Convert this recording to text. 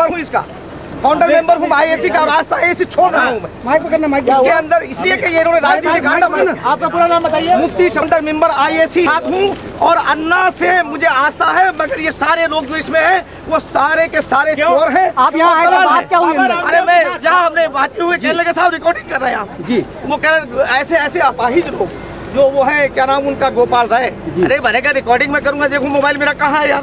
Member हूँ इसका, founder member हूँ आईएसी का, रास्ता आईएसी छोड़ रहा हूँ मैं इसके अंदर, इसलिए कि ये इन्होंने राजनीति का। आपका पूरा नाम बताइए। मुफ्ती फाउंडर मेंबर आईएसी हूँ और अन्ना से मुझे आस्था है, मगर ये सारे लोग जो इसमें हैं वो सारे के सारे चोर हैं। आप यहाँ क्या हुई? अरे मैं यहाँ हमने बातें हुए खेलने के साथ रिकॉर्डिंग कर रहे हैं आप जी। वो कह रहे ऐसे ऐसे अपाहिज लोग जो वो है, क्या नाम उनका, गोपाल राय। अरे बनेगा रिकॉर्डिंग में करूँगा, देखो मोबाइल मेरा कहाँ है यार।